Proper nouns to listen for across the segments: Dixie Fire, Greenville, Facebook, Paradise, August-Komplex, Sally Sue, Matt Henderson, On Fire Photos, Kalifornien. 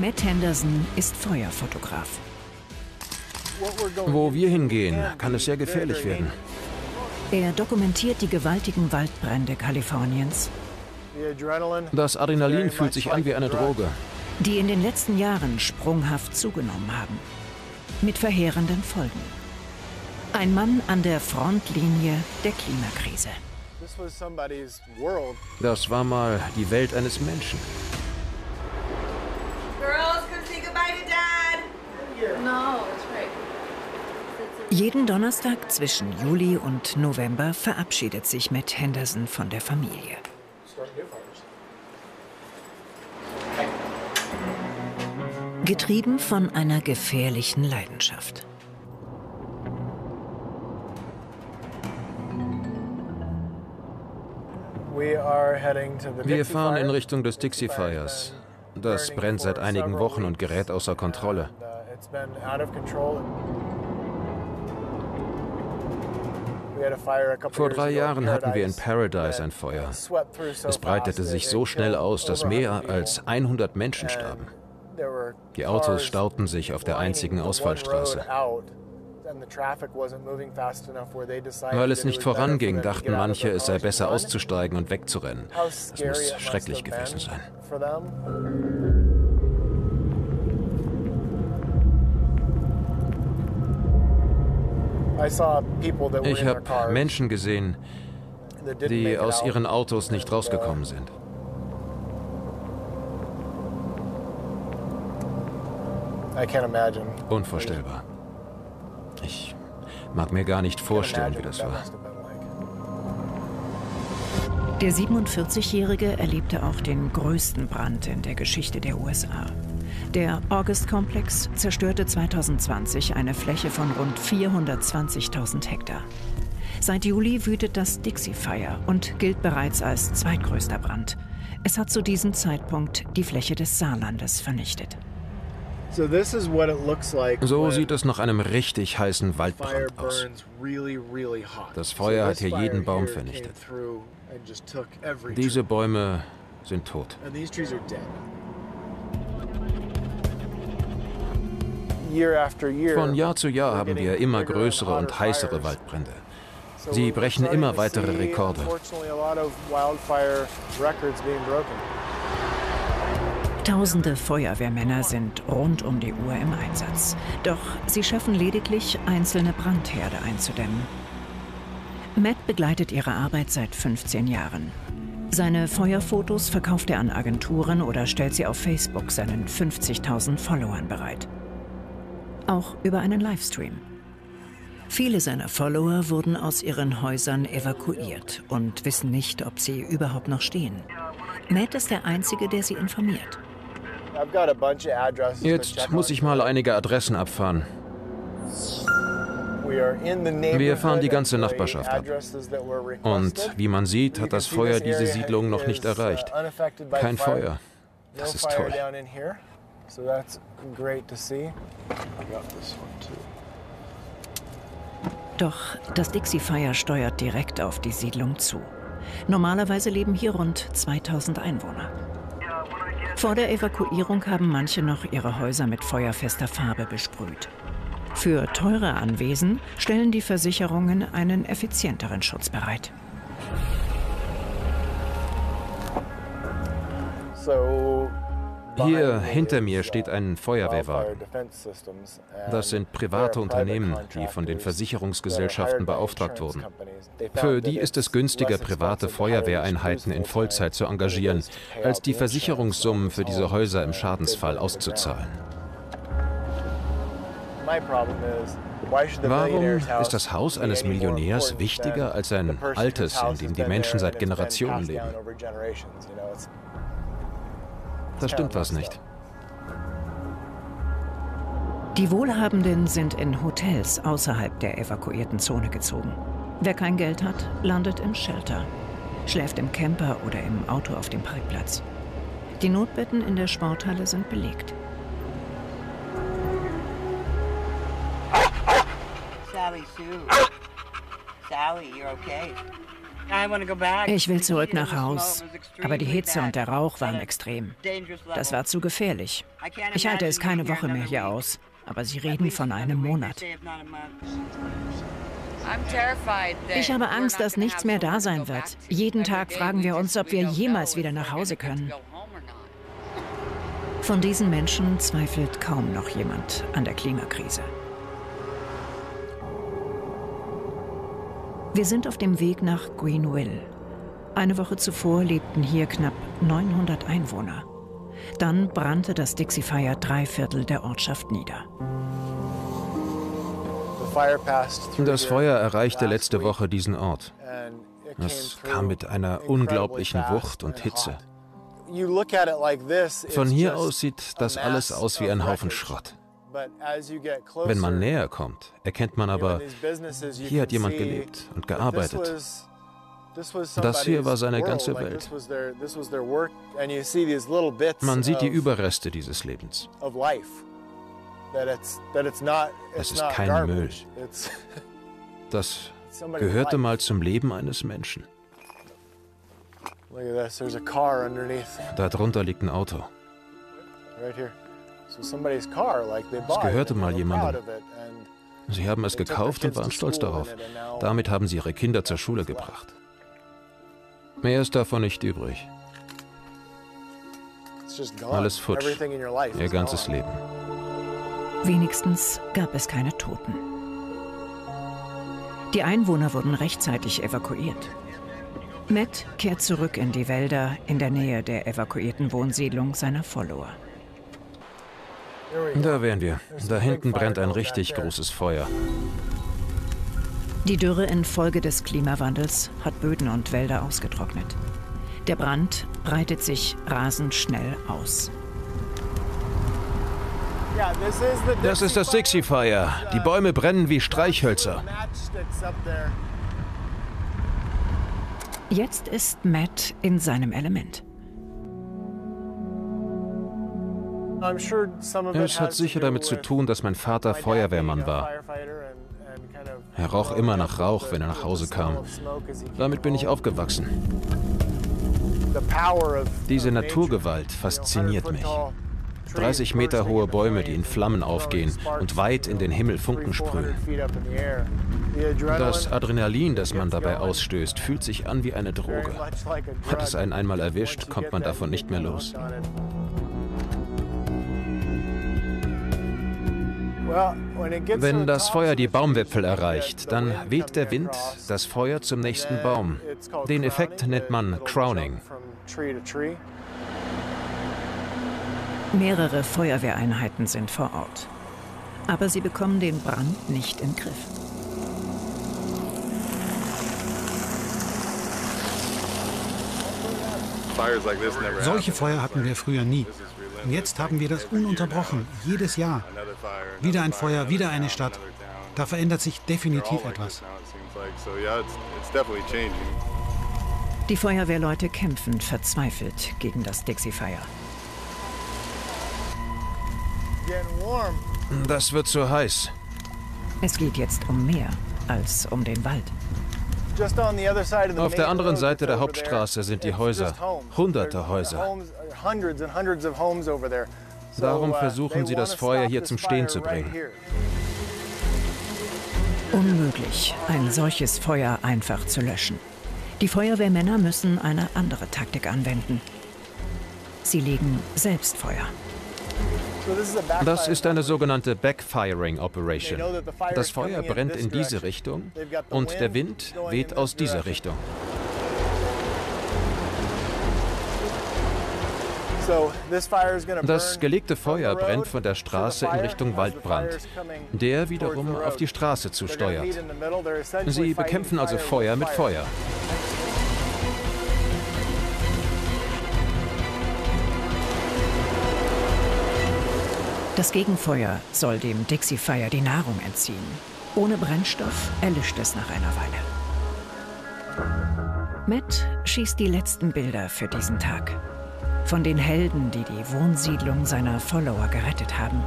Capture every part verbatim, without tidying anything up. Matt Henderson ist Feuerfotograf. Wo wir hingehen, kann es sehr gefährlich werden. Er dokumentiert die gewaltigen Waldbrände Kaliforniens. Das Adrenalin fühlt sich an wie eine Droge, die in den letzten Jahren sprunghaft zugenommen haben, mit verheerenden Folgen. Ein Mann an der Frontlinie der Klimakrise. Das war mal die Welt eines Menschen. Jeden Donnerstag zwischen Juli und November verabschiedet sich Matt Henderson von der Familie. Getrieben von einer gefährlichen Leidenschaft. Wir fahren in Richtung des Dixie Fires. Das brennt seit einigen Wochen und gerät außer Kontrolle. Vor drei Jahren hatten wir in Paradise ein Feuer. Es breitete sich so schnell aus, dass mehr als hundert Menschen starben. Die Autos stauten sich auf der einzigen Ausfallstraße. Weil es nicht voranging, dachten manche, es sei besser auszusteigen und wegzurennen. Es muss schrecklich gewesen sein. Ich habe Menschen gesehen, die aus ihren Autos nicht rausgekommen sind. Unvorstellbar. Ich mag mir gar nicht vorstellen, wie das war. Der siebenundvierzigjährige erlebte auch den größten Brand in der Geschichte der U S A. Der August-Komplex zerstörte zweitausendzwanzig eine Fläche von rund vierhundertzwanzigtausend Hektar. Seit Juli wütet das Dixie Fire und gilt bereits als zweitgrößter Brand. Es hat zu diesem Zeitpunkt die Fläche des Saarlandes vernichtet. So sieht es nach einem richtig heißen Waldbrand aus. Das Feuer hat hier jeden Baum vernichtet. Diese Bäume sind tot. Von Jahr zu Jahr haben wir immer größere und heißere Waldbrände. Sie brechen immer weitere Rekorde. Tausende Feuerwehrmänner sind rund um die Uhr im Einsatz. Doch sie schaffen lediglich, einzelne Brandherde einzudämmen. Matt begleitet ihre Arbeit seit fünfzehn Jahren. Seine Feuerfotos verkauft er an Agenturen oder stellt sie auf Facebook seinen fünfzigtausend Followern bereit. Auch über einen Livestream. Viele seiner Follower wurden aus ihren Häusern evakuiert und wissen nicht, ob sie überhaupt noch stehen. Matt ist der Einzige, der sie informiert. Jetzt muss ich mal einige Adressen abfahren. Wir fahren die ganze Nachbarschaft ab. Und wie man sieht, hat das Feuer diese Siedlung noch nicht erreicht. Kein Feuer. Das ist toll. Doch das Dixie Fire steuert direkt auf die Siedlung zu. Normalerweise leben hier rund zweitausend Einwohner. Vor der Evakuierung haben manche noch ihre Häuser mit feuerfester Farbe besprüht. Für teure Anwesen stellen die Versicherungen einen effizienteren Schutz bereit. Hier hinter mir steht ein Feuerwehrwagen. Das sind private Unternehmen, die von den Versicherungsgesellschaften beauftragt wurden. Für die ist es günstiger, private Feuerwehreinheiten in Vollzeit zu engagieren, als die Versicherungssummen für diese Häuser im Schadensfall auszuzahlen. Warum ist das Haus eines Millionärs wichtiger als ein altes, in dem die Menschen seit Generationen leben? Da stimmt was nicht. Die Wohlhabenden sind in Hotels außerhalb der evakuierten Zone gezogen. Wer kein Geld hat, landet im Shelter, schläft im Camper oder im Auto auf dem Parkplatz. Die Notbetten in der Sporthalle sind belegt. Sally Sue. Ich will zurück nach Haus, aber die Hitze und der Rauch waren extrem. Das war zu gefährlich. Ich halte es keine Woche mehr hier aus, aber sie reden von einem Monat. Ich habe Angst, dass nichts mehr da sein wird. Jeden Tag fragen wir uns, ob wir jemals wieder nach Hause können. Von diesen Menschen zweifelt kaum noch jemand an der Klimakrise. Wir sind auf dem Weg nach Greenville. Eine Woche zuvor lebten hier knapp neunhundert Einwohner. Dann brannte das Dixie Fire drei Viertel der Ortschaft nieder. Das Feuer erreichte letzte Woche diesen Ort. Es kam mit einer unglaublichen Wucht und Hitze. Von hier aus sieht das alles aus wie ein Haufen Schrott. Wenn man näher kommt, erkennt man aber, hier hat jemand gelebt und gearbeitet. Das hier war seine ganze Welt. Man sieht die Überreste dieses Lebens. Es ist kein Müll. Das gehörte mal zum Leben eines Menschen. Darunter liegt ein Auto. Es gehörte mal jemandem. Sie haben es gekauft und waren stolz darauf. Damit haben sie ihre Kinder zur Schule gebracht. Mehr ist davon nicht übrig. Alles futsch, ihr ganzes Leben. Wenigstens gab es keine Toten. Die Einwohner wurden rechtzeitig evakuiert. Matt kehrt zurück in die Wälder in der Nähe der evakuierten Wohnsiedlung seiner Follower. Da wären wir. Da hinten brennt ein richtig großes Feuer. Die Dürre infolge des Klimawandels hat Böden und Wälder ausgetrocknet. Der Brand breitet sich rasend schnell aus. Das ist das Dixie Fire. Die Bäume brennen wie Streichhölzer. Jetzt ist Matt in seinem Element. Es hat sicher damit zu tun, dass mein Vater Feuerwehrmann war. Er roch immer nach Rauch, wenn er nach Hause kam. Damit bin ich aufgewachsen. Diese Naturgewalt fasziniert mich. dreißig Meter hohe Bäume, die in Flammen aufgehen und weit in den Himmel Funken sprühen. Das Adrenalin, das man dabei ausstößt, fühlt sich an wie eine Droge. Hat es einen einmal erwischt, kommt man davon nicht mehr los. Wenn das Feuer die Baumwipfel erreicht, dann weht der Wind das Feuer zum nächsten Baum. Den Effekt nennt man Crowning. Mehrere Feuerwehreinheiten sind vor Ort. Aber sie bekommen den Brand nicht in den Griff. Solche Feuer hatten wir früher nie. Und jetzt haben wir das ununterbrochen, jedes Jahr. Wieder ein Feuer, wieder eine Stadt. Da verändert sich definitiv etwas. Die Feuerwehrleute kämpfen verzweifelt gegen das Dixie Fire. Das wird zu heiß. Es geht jetzt um mehr als um den Wald. Auf der anderen Seite der Hauptstraße sind die Häuser, hunderte Häuser. Darum versuchen sie, das Feuer hier zum Stehen zu bringen. Unmöglich, ein solches Feuer einfach zu löschen. Die Feuerwehrmänner müssen eine andere Taktik anwenden. Sie legen selbst Feuer. Das ist eine sogenannte Backfiring Operation. Das Feuer brennt in diese Richtung und der Wind weht aus dieser Richtung. Das gelegte Feuer brennt von der Straße in Richtung Waldbrand, der wiederum auf die Straße zusteuert. Sie bekämpfen also Feuer mit Feuer. Das Gegenfeuer soll dem Dixie Fire die Nahrung entziehen. Ohne Brennstoff erlischt es nach einer Weile. Matt schießt die letzten Bilder für diesen Tag. Von den Helden, die die Wohnsiedlung seiner Follower gerettet haben.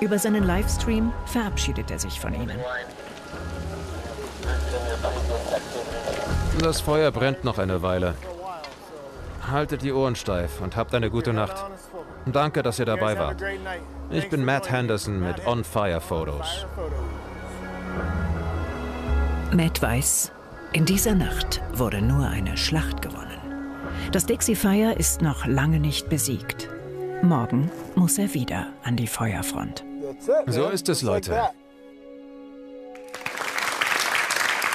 Über seinen Livestream verabschiedet er sich von ihnen. Das Feuer brennt noch eine Weile. Haltet die Ohren steif und habt eine gute Nacht. Danke, dass ihr dabei wart. Ich bin Matt Henderson mit On Fire Photos. Matt weiß, in dieser Nacht wurde nur eine Schlacht gewonnen. Das Dixie Fire ist noch lange nicht besiegt. Morgen muss er wieder an die Feuerfront. So ist es, Leute.